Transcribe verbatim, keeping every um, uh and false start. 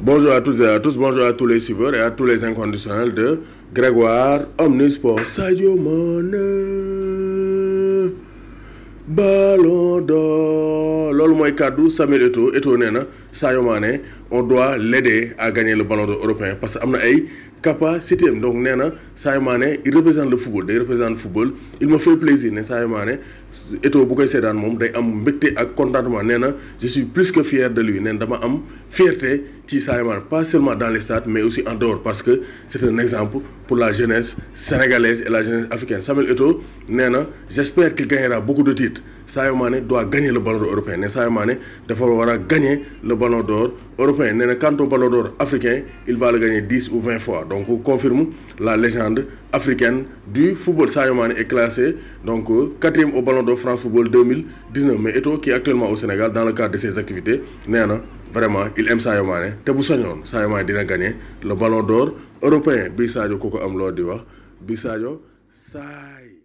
Bonjour à toutes et à tous, bonjour à tous les suiveurs et à tous les inconditionnels de Grégoire Omnisports. Sadio Mané, Ballon d'Or. Lolo moy kaddu Samuel Eto'o, Eto'o néna Sadio Mané, on doit l'aider à gagner le Ballon d'Or européen parce que amna ay capacité. Donc néna Sadio Mané, il représente le football, il représente le football. Il me fait plaisir né Sadio Mané. Eto'o bu koy sédane mom day am mbékté ak contentement néna je suis plus que fier de lui néna dama am fierté ci Sadio Mané pas seulement dans les stades mais aussi en dehors parce que c'est un exemple pour la jeunesse sénégalaise et la jeunesse africaine. Samuel Eto'o néna j'espère qu'il gagnera beaucoup de titres. Sadio Mané doit gagner le Ballon d'Or européen né Sadio Mané dafa wara gagner le Ballon d'Or européen néna quant au Ballon d'Or africain il va le gagner dix ou vingt fois donc on confirme la légende africaine du football. Sadio Mané est classé donc quatrième au Ballon de France Football deux mille dix-neuf, mais Eto'o qui est actuellement au Sénégal dans le cadre de ses activités, néna, vraiment, il aime Sadio Mané. Te bu sañoon Sadio Mané dina gagner le Ballon d'Or européen. Bi Sadio koko am lo di wax, bi Sadio saay.